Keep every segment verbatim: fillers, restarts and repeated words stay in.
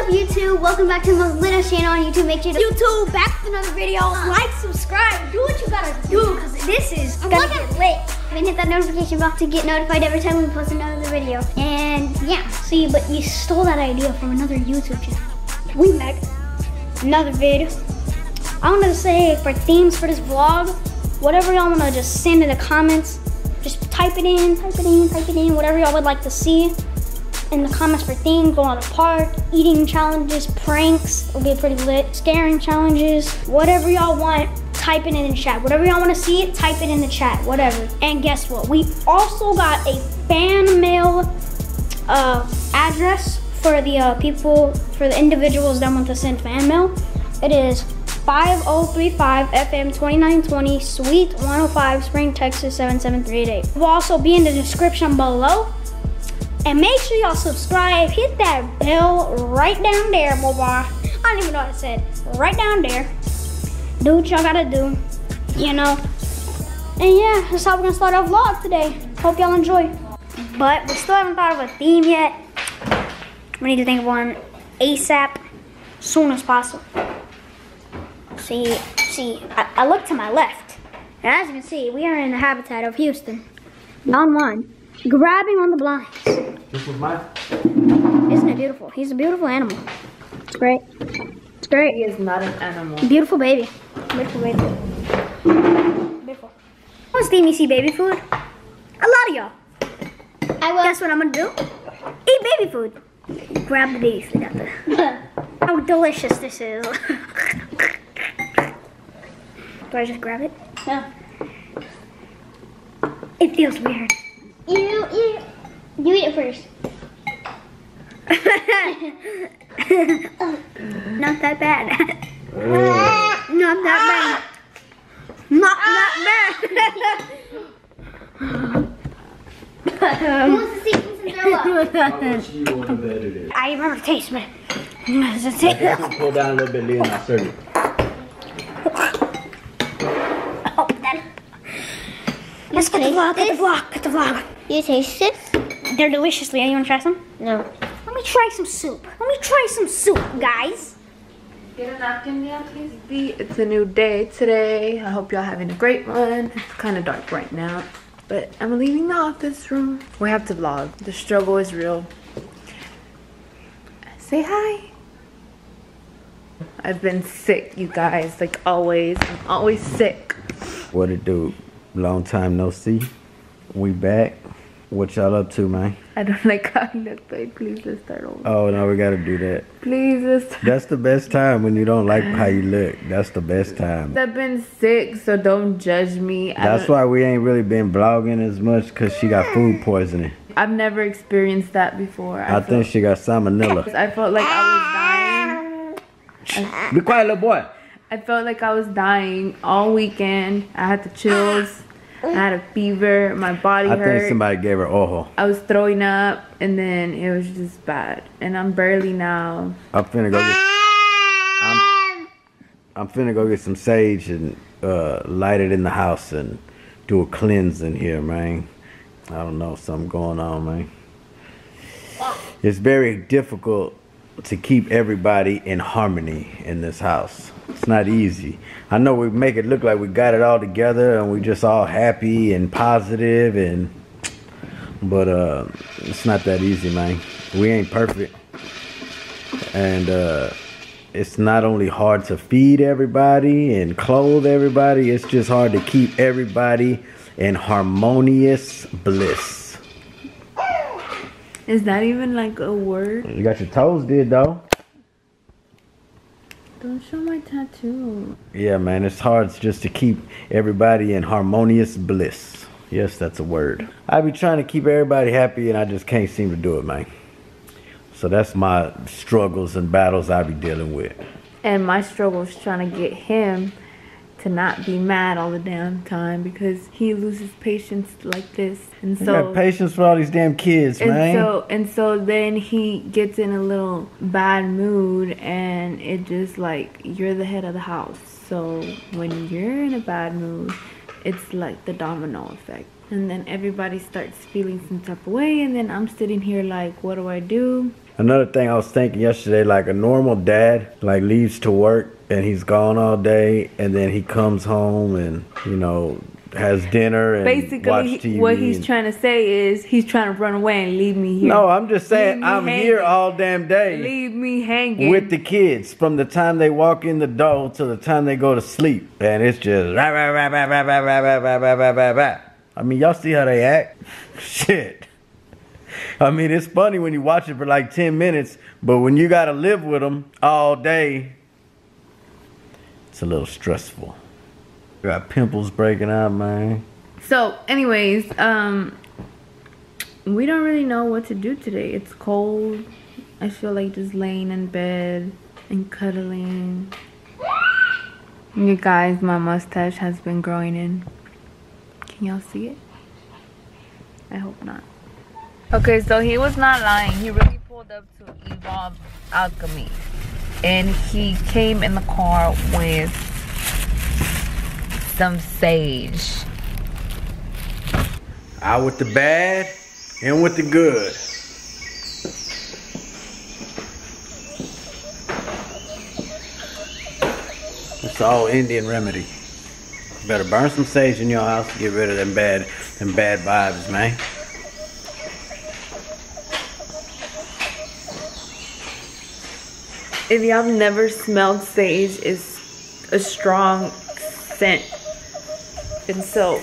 What up, YouTube? Welcome back to the most lit channel on YouTube. Make sure to YouTube back with another video. Uh, like, subscribe, do what you gotta do, because this is gonna get lit. And hit that notification box to get notified every time we post another video. And yeah, see, but you stole that idea from another YouTube channel. We make another vid. I wanted to say for themes for this vlog, whatever y'all wanna just send in the comments, just type it in, type it in, type it in, whatever y'all would like to see in the comments for themes. Go on a park, eating challenges, pranks, it'll get pretty lit, scaring challenges, whatever y'all want, type it in the chat. Whatever y'all wanna see it, type it in the chat, whatever. And guess what? We also got a fan mail uh, address for the uh, people, for the individuals that want to send fan mail. It is five oh three five F M twenty-nine twenty, Suite one oh five, Spring, Texas seven seven three eight eight. It will also be in the description below. And make sure y'all subscribe, hit that bell right down there, boy. I don't even know what I said. Right down there. Do what y'all gotta do, you know. And yeah, that's how we're gonna start our vlog today. Hope y'all enjoy. But we still haven't thought of a theme yet. We need to think of one ASAP, soon as possible. See, see, I, I look to my left. And as you can see, we are in the habitat of Houston. Down one. Grabbing on the blinds. This was mine. Isn't it beautiful? He's a beautiful animal. It's great. It's great. He is not an animal. Beautiful baby. Beautiful baby. Beautiful. I want steamy sea baby food. A lot of y'all. I will. Guess what I'm gonna do? Eat baby food. Grab the baby food out there. How delicious this is. Do I just grab it? No. It feels weird. You eat, you eat it first. Not that bad. Not that bad. Not that bad. Who wants to see some throw up? I remember the taste, man. I have to pull down a little bit later and I'll serve you. Oh, that. Let's get the vlog, get the vlog, get the vlog. You taste it? They're deliciously. You want to try some? No. Let me try some soup. Let me try some soup, guys. Get a napkin now, please. It's a new day today. I hope y'all having a great one. It's kind of dark right now, but I'm leaving the office room. We have to vlog. The struggle is real. Say hi. I've been sick, you guys, like always. I'm always sick. What it do? Long time no see. We back. What y'all up to, man? I don't like how you look, babe. Please, let's start over. Oh, no, we gotta do that. Please, let's start. That's the best time when you don't like how you look. That's the best time. I've been sick, so don't judge me. That's why we ain't really been vlogging as much, because she got food poisoning. I've never experienced that before. I, I think she got salmonella. I felt like I was dying. I Be quiet, little boy. I felt like I was dying all weekend. I had the chills. I had a fever. My body I hurt. I think somebody gave her ojo. I was throwing up, and then it was just bad. And I'm barely now. I'm finna go get. I'm, I'm finna go get some sage and uh, light it in the house and do a cleanse in here, man. I don't know, something going on, man. It's very difficult to keep everybody in harmony in this house. It's not easy. I know we make it look like we got it all together and we just all happy and positive, and but uh it's not that easy, man. We ain't perfect, and uh it's not only hard to feed everybody and clothe everybody, it's just hard to keep everybody in harmonious bliss. Is that even like a word? You got your toes did though. Don't show my tattoo. Yeah, man, it's hard just to keep everybody in harmonious bliss. Yes, that's a word. I be trying to keep everybody happy and I just can't seem to do it, man. So that's my struggles and battles I be dealing with. And my struggles trying to get him to not be mad all the damn time, because he loses patience like this, and so I got patience for all these damn kids, and man. So and so then he gets in a little bad mood, and it just like you're the head of the house. So when you're in a bad mood, it's like the domino effect. and then everybody starts feeling some type of way, and then I'm sitting here like, what do I do? Another thing I was thinking yesterday, like a normal dad like leaves to work and he's gone all day, and then he comes home and, you know, has dinner and basically watch T V. What he's trying to say is he's trying to run away and leave me here. No, I'm just saying I'm hanging. Here all damn day. Leave me hanging with the kids from the time they walk in the door to the time they go to sleep, and it's just rah, rah, rah, rah, rah, rah, rah, rah, rah, rah, rah, rah. I mean, y'all see how they act? Shit. I mean, it's funny when you watch it for like ten minutes, but when you gotta live with them all day, it's a little stressful. Got pimples breaking out, man. So, anyways, um, we don't really know what to do today. It's cold. I feel like just laying in bed and cuddling. You guys, my mustache has been growing in. Can y'all see it? I hope not. Okay, so he was not lying. He really pulled up to Evolve Alchemy. And he came in the car with some sage. Out with the bad and with the good. It's all Indian remedy. You better burn some sage in your house to get rid of them bad, them bad vibes, man. If y'all have never smelled sage, it's a strong scent. And so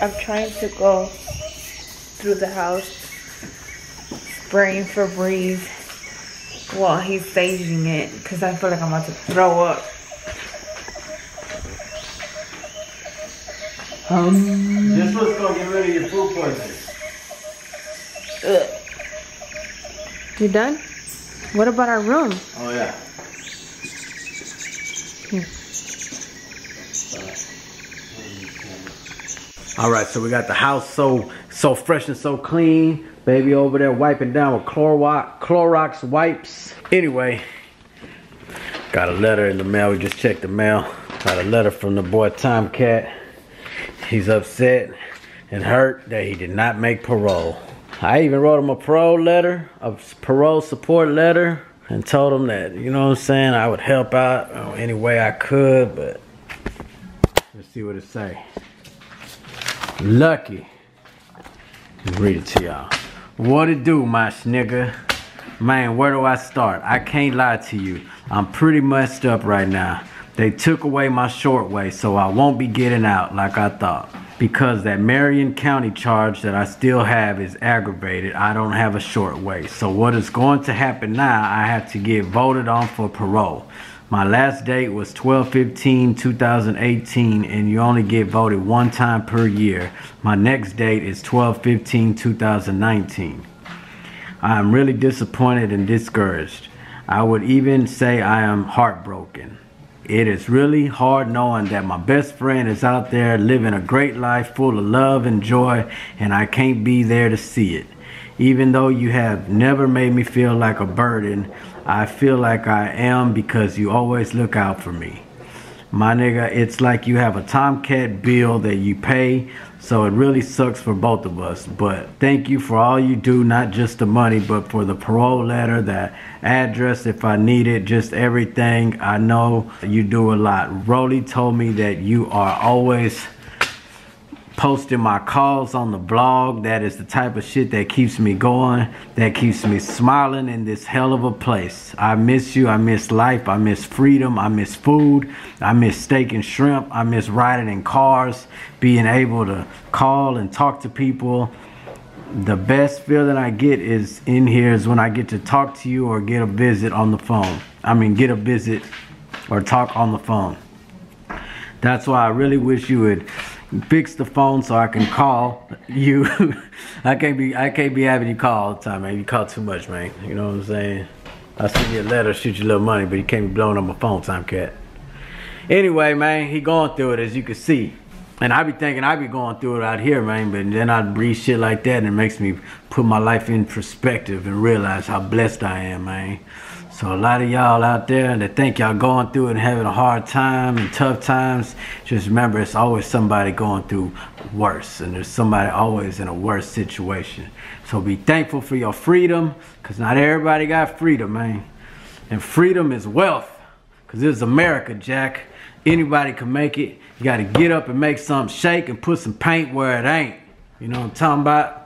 I'm trying to go through the house spraying Febreze while he's saging it, because I feel like I'm about to throw up. Um, this one's gonna get rid of your food poisoning. Ugh. You done? What about our room? Oh yeah. Here. All right, so we got the house so so fresh and so clean. Baby over there wiping down with Clorox, Clorox wipes. Anyway, got a letter in the mail. We just checked the mail. Got a letter from the boy Timecat. He's upset and hurt that he did not make parole. I even wrote him a parole letter, a parole support letter, and told him that, you know what I'm saying, I would help out oh, any way I could, but let's see what it say. Lucky. Read it to y'all. What it do, my snigger? Man, where do I start? I can't lie to you. I'm pretty messed up right now. They took away my short way, so I won't be getting out like I thought. Because that Marion County charge that I still have is aggravated, I don't have a short way. So what is going to happen now, I have to get voted on for parole. My last date was twelve fifteen two thousand eighteen, and you only get voted one time per year. My next date is twelve fifteen two thousand nineteen. I am really disappointed and discouraged. I would even say I am heartbroken. It is really hard knowing that my best friend is out there living a great life full of love and joy, and I can't be there to see it. Even though you have never made me feel like a burden, I feel like I am, because you always look out for me. My nigga, it's like you have a Tomcat bill that you pay, so it really sucks for both of us. But thank you for all you do, not just the money, but for the parole letter, that address if I need it, just everything. I know you do a lot. Rolly told me that you are always posting my calls on the blog. That is the type of shit that keeps me going, that keeps me smiling in this hell of a place. I miss you, I miss life, I miss freedom, I miss food, I miss steak and shrimp, I miss riding in cars, being able to call and talk to people. The best feeling I get is in here is when I get to talk to you or get a visit on the phone. I mean, get a visit or talk on the phone. That's why I really wish you would fix the phone so I can call you. I can't be I can't be having you call all the time, man. You call too much, man. You know what I'm saying? I send you a letter, shoot you a little money, but you can't be blowing up my phone, Timecat. Anyway, man, he going through it, as you can see. And I be thinking I be going through it out here, man, but then I read shit like that and it makes me put my life in perspective and realize how blessed I am, man. So a lot of y'all out there that think y'all going through it and having a hard time and tough times, just remember it's always somebody going through worse, and there's somebody always in a worse situation. So be thankful for your freedom, because not everybody got freedom, man. And freedom is wealth, because this is America, Jack. Anybody can make it. You got to get up and make something shake and put some paint where it ain't. You know what I'm talking about?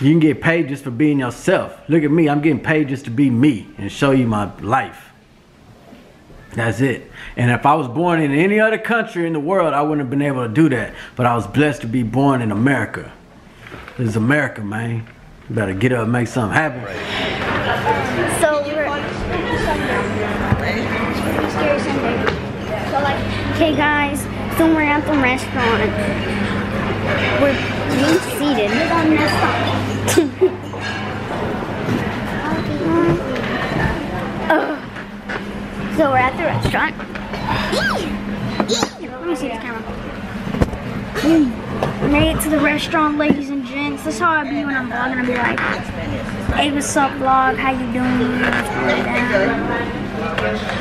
You can get paid just for being yourself. Look at me, I'm getting paid just to be me and show you my life. That's it. And if I was born in any other country in the world, I wouldn't have been able to do that. But I was blessed to be born in America. This is America, man. You better get up and make something happen. So we're... So like, hey guys, so we're at the restaurant. We're being seated. uh, so we're at the restaurant. Let me see the camera. Mm. Made it to the restaurant, ladies and gents. That's how I be when I'm vlogging. I be like, hey, what's up, vlog? How you doing? But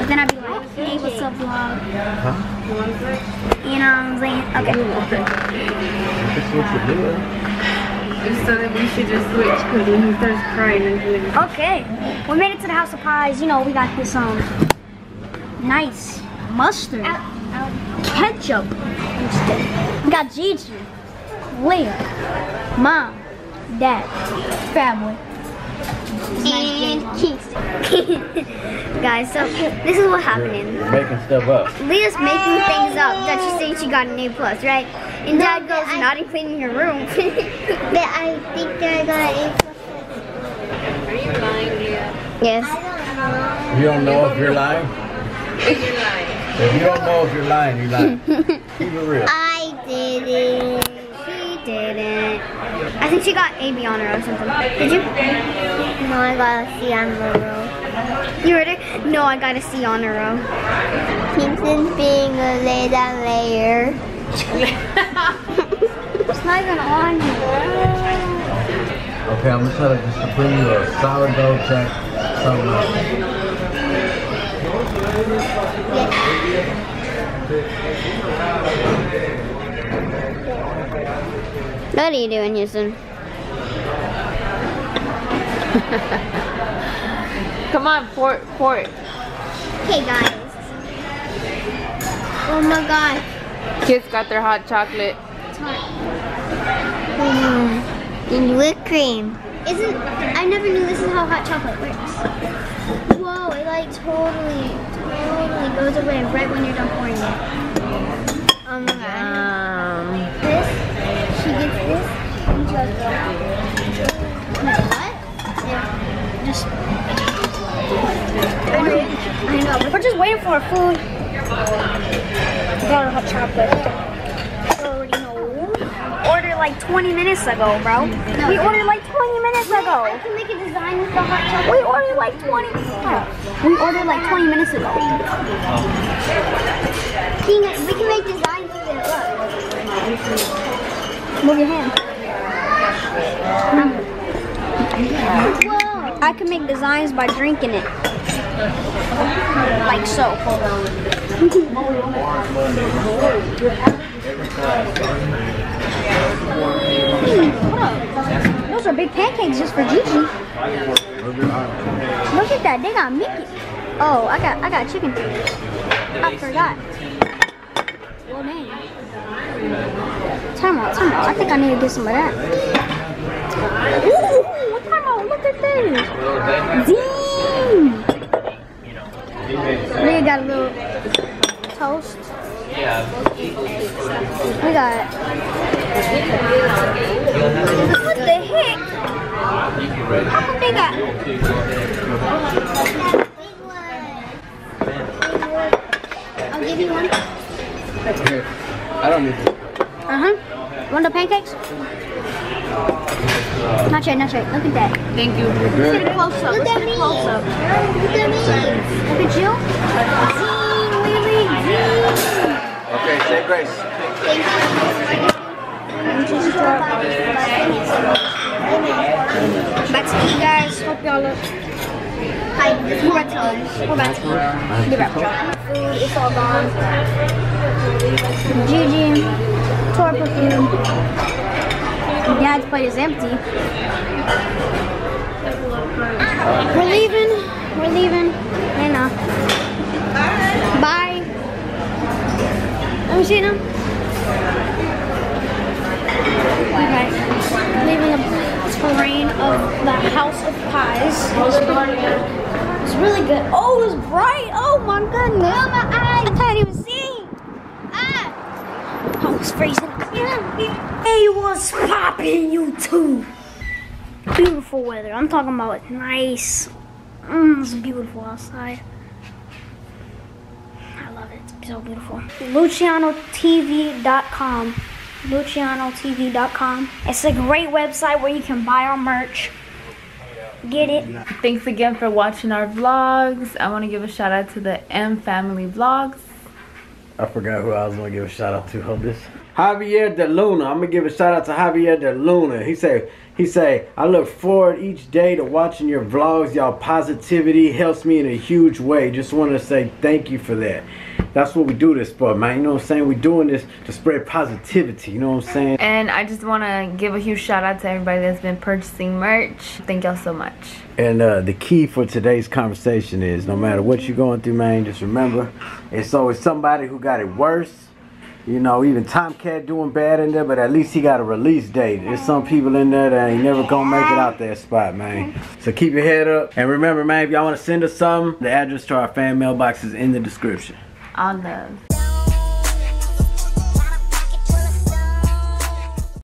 then I be like, hey, what's up, vlog? Huh? You know what I'm saying? Okay. So that we should just switch because he starts crying. Okay. We made it to the House of Pies. You know, we got this um nice mustard, ow, ow. ketchup. We got Gigi, Leah, Mom, Dad, family, and nice Kingston. Guys, so this is what happening. You're making stuff up. Leah's making things up that she's saying she got an A plus, right? And no, Dad goes I, not cleaning her room. But I think that I got an A plus. Are you lying, Leah? Yes. I don't know. You don't know if you're lying? If you're lying. If you don't know if you're lying, you're lying. Keep it real. I didn't. She didn't. I think she got A B on her or something. Did you? No, I got a C on the room. You ready? No, I got a C on her own. Kingston's being a lay down layer. It's not even on you, bro. Okay, I'm gonna try to just bring you a sourdough check. Something else. Yeah. What are you doing, Houston? Come on, pour it, pour it. Hey guys. Oh my god. Kids got their hot chocolate. It's hot. Mm. And whipped cream. Isn't, I never knew this is how hot chocolate works. Whoa, it like totally, totally goes away right when you're done pouring it. Oh my god. Um, this, she gets this, and she goes, what? Yeah. Just. I know, I know. We're just waiting for our food. We got our hot chocolate. We already know. Ordered like twenty minutes ago, bro. No, we ordered like twenty minutes wait, ago. I can make a design with the hot chocolate. We ordered like twenty. Oh, we ordered like twenty minutes ago. King, we can make designs with it. Look. Move your hand. Mm. Whoa. I can make designs by drinking it. Like so. mm, those are big pancakes just for Gigi. Look at that, they got Mickey. Oh, I got I got chicken. I forgot. Well dang. Time out, time out. I think I need to get some of that. Ooh. Dang! We got a little toast. We got. What the heck? How come they got? I'll give you one. That's good. I don't need it. Uh huh. Want the pancakes? Not yet, not yet. Look at that. Thank you. Let's get a close up. Look at me. Look at me. Look at you. Okay, say grace. Thank you. Back to you guys. Hope y'all look. Hi. Maton. Or Maton. The rap drop. Food, it's all gone. Gigi. Tour perfume. Dad's plate is empty. We're leaving. We're leaving. And off. Bye. Bye. Let me see them. Okay. Leaving the terrain of the House of Pies. It's really good. Oh, it's bright. Oh my goodness. Oh my eyes. I can't even see. Ah. Oh, it's freezing. Yeah. Hey, what's poppin', YouTube? Beautiful weather. I'm talking about it. Nice. Mm, it's beautiful outside. I love it. It's so beautiful. Luciano T V dot com. Luciano T V dot com. It's a great website where you can buy our merch. Get it. Thanks again for watching our vlogs. I want to give a shout out to the M Family Vlogs. I forgot who I was going to give a shout out to. Hold this. Javier De Luna. I'm going to give a shout out to Javier De Luna. He said, he said, I look forward each day to watching your vlogs. Y'all positivity helps me in a huge way. Just want to say thank you for that. That's what we do this for, man. You know what I'm saying? We're doing this to spread positivity. You know what I'm saying? And I just want to give a huge shout out to everybody that's been purchasing merch. Thank y'all so much. And uh, the key for today's conversation is, no matter what you're going through, man, just remember, it's always somebody who got it worse. You know, even Timecat doing bad in there, but at least he got a release date. There's some people in there that ain't never gonna make it out that spot, man. So keep your head up. And remember, man, if y'all want to send us something, the address to our fan mailbox is in the description. On those.